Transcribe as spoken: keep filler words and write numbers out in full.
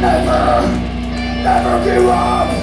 Never, never give up.